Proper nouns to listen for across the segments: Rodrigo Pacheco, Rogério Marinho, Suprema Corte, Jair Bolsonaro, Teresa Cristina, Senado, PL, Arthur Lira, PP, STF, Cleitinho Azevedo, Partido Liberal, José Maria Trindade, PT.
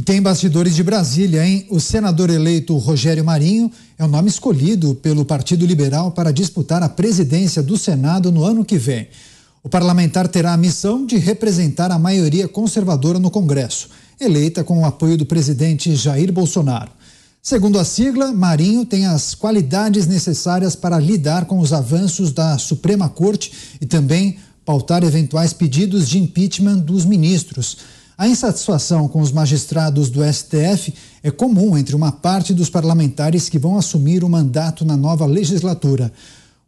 E tem bastidores de Brasília, hein? O senador eleito Rogério Marinho é o nome escolhido pelo Partido Liberal para disputar a presidência do Senado no ano que vem. O parlamentar terá a missão de representar a maioria conservadora no Congresso, eleita com o apoio do presidente Jair Bolsonaro. Segundo a sigla, Marinho tem as qualidades necessárias para lidar com os avanços da Suprema Corte e também pautar eventuais pedidos de impeachment dos ministros. A insatisfação com os magistrados do STF é comum entre uma parte dos parlamentares que vão assumir o mandato na nova legislatura.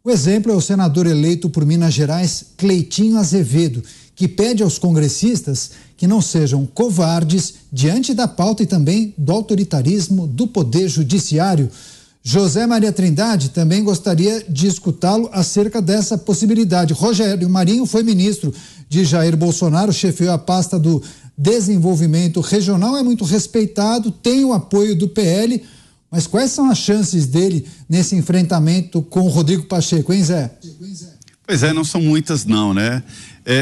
O exemplo é o senador eleito por Minas Gerais, Cleitinho Azevedo, que pede aos congressistas que não sejam covardes diante da pauta e também do autoritarismo do Poder Judiciário. José Maria Trindade também gostaria de escutá-lo acerca dessa possibilidade. Rogério Marinho foi ministro de Jair Bolsonaro, chefiou a pasta do Desenvolvimento Regional, é muito respeitado, tem o apoio do PL, mas quais são as chances dele nesse enfrentamento com o Rodrigo Pacheco, hein, Zé? Pois é, não são muitas não, né?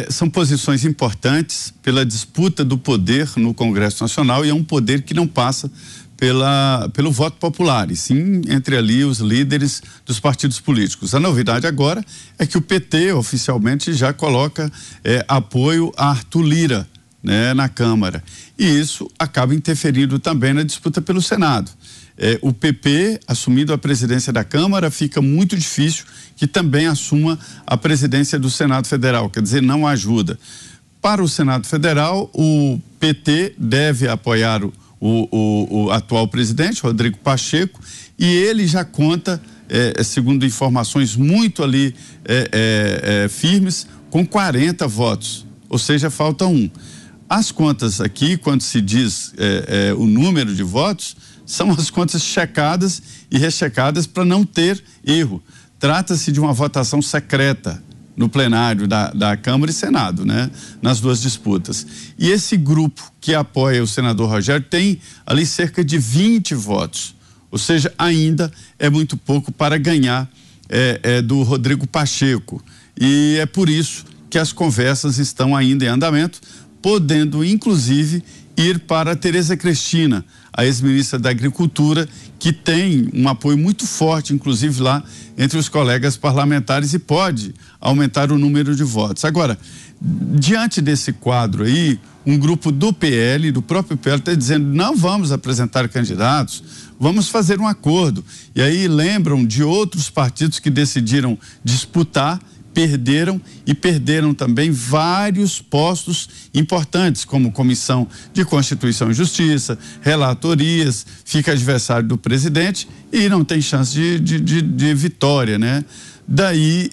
São posições importantes pela disputa do poder no Congresso Nacional, e é um poder que não passa pelo voto popular, e sim entre ali os líderes dos partidos políticos. A novidade agora é que o PT oficialmente já coloca apoio a Arthur Lira, né, na Câmara, e isso acaba interferindo também na disputa pelo Senado. O PP, assumindo a presidência da Câmara, fica muito difícil que também assuma a presidência do Senado Federal, quer dizer, não ajuda. Para o Senado Federal, o PT deve apoiar o atual presidente, Rodrigo Pacheco, e ele já conta, segundo informações muito ali firmes, com 40 votos, ou seja, falta um. As contas aqui, quando se diz o número de votos, são as contas checadas e rechecadas para não ter erro. Trata-se de uma votação secreta no plenário da Câmara e Senado, né? Nas duas disputas. E esse grupo que apoia o senador Rogério tem ali cerca de 20 votos, ou seja, ainda é muito pouco para ganhar do Rodrigo Pacheco. E é por isso que as conversas estão ainda em andamento, podendo, inclusive, ir para Teresa Cristina, a ex-ministra da Agricultura, que tem um apoio muito forte, inclusive, lá entre os colegas parlamentares, e pode aumentar o número de votos. Agora, diante desse quadro aí, um grupo do PL, do próprio PL, está dizendo: não vamos apresentar candidatos, vamos fazer um acordo. E aí lembram de outros partidos que decidiram disputar, perderam, e perderam também vários postos importantes, como Comissão de Constituição e Justiça, relatorias, fica adversário do presidente e não tem chance de vitória, né? Daí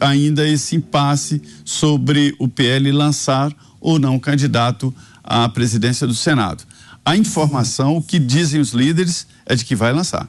ainda esse impasse sobre o PL lançar ou não candidato à presidência do Senado. A informação, o que dizem os líderes, é de que vai lançar.